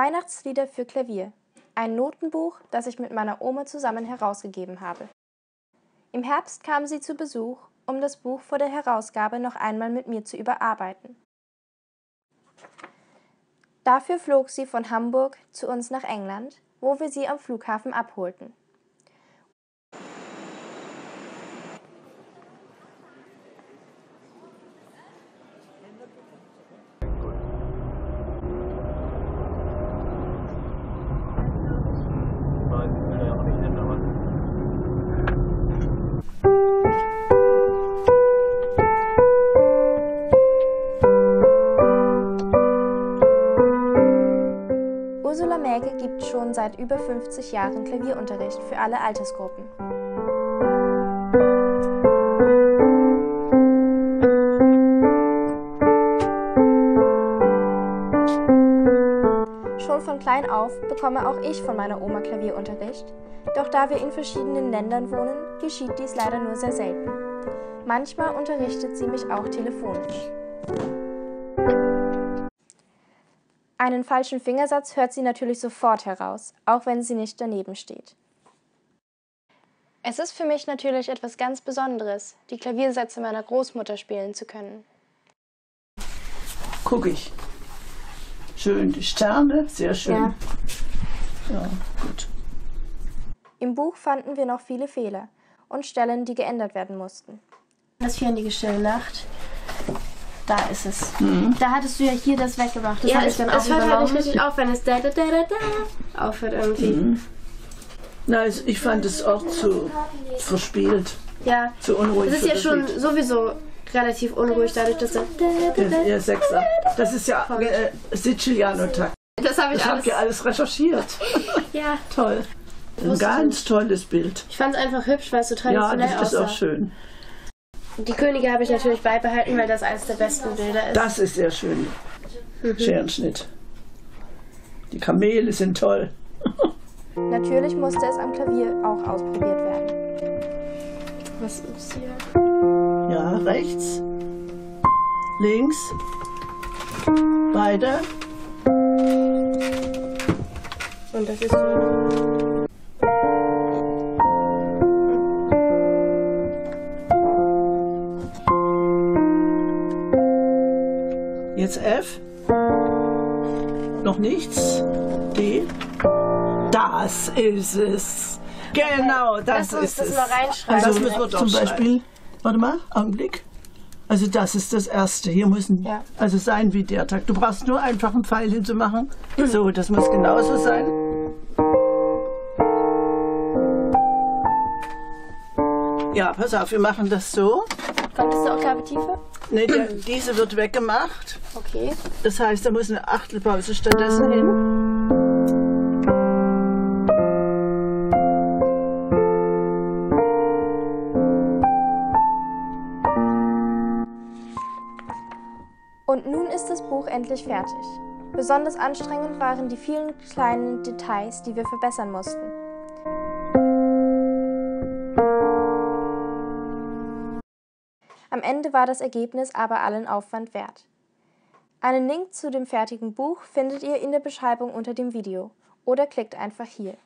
Weihnachtslieder für Klavier, ein Notenbuch, das ich mit meiner Oma zusammen herausgegeben habe. Im Herbst kam sie zu Besuch, um das Buch vor der Herausgabe noch einmal mit mir zu überarbeiten. Dafür flog sie von Hamburg zu uns nach England, wo wir sie am Flughafen abholten. Ursula Mäge gibt schon seit über 50 Jahren Klavierunterricht für alle Altersgruppen. Schon von klein auf bekomme auch ich von meiner Oma Klavierunterricht, doch da wir in verschiedenen Ländern wohnen, geschieht dies leider nur sehr selten. Manchmal unterrichtet sie mich auch telefonisch. Einen falschen Fingersatz hört sie natürlich sofort heraus, auch wenn sie nicht daneben steht. Es ist für mich natürlich etwas ganz Besonderes, die Klaviersätze meiner Großmutter spielen zu können. Guck ich. Schön, die Sterne, sehr schön. Ja, gut. Im Buch fanden wir noch viele Fehler und Stellen, die geändert werden mussten. Das vierhändige Stille Nacht. Da ist es. Mhm. Da hattest du ja hier das weggemacht. Das ja, habe ich dann auch übernommen. Es hört halt nicht richtig auf, wenn es da aufhört irgendwie. Mhm. Na, ich fand es auch zu verspielt. Ja. Zu unruhig. Es ist ja schon sowieso relativ unruhig, dadurch, dass das ja, Sechser. Das ist ja Siciliano-Takt. Das habe ich alles. Ich habe alles recherchiert. Ja. Toll. Ein ganz tolles Bild. Ich fand es einfach hübsch, weil es so traditionell aussah. Ja, das ist auch schön. Die Könige habe ich natürlich beibehalten, weil das eines der besten Bilder ist. Das ist sehr schön. Mhm. Scherenschnitt. Die Kamele sind toll. Natürlich musste es am Klavier auch ausprobiert werden. Was ist hier? Ja, rechts. Links. Beide. Und das ist so. Jetzt F, noch nichts, D, das ist es, genau, das ist es. Also das müssen wir zum Beispiel, warte mal, Augenblick, also das ist das Erste, hier müssen, also sein wie der Takt, du brauchst nur einfach einen Pfeil hinzumachen, so, das muss genauso sein. Ja, pass auf, wir machen das so. Kommt das zur Oktave tiefer? Ne, diese wird weggemacht. Okay. Das heißt, da muss eine Achtelpause stattdessen hin. Und nun ist das Buch endlich fertig. Besonders anstrengend waren die vielen kleinen Details, die wir verbessern mussten. Am Ende war das Ergebnis aber allen Aufwand wert. Einen Link zu dem fertigen Buch findet ihr in der Beschreibung unter dem Video oder klickt einfach hier.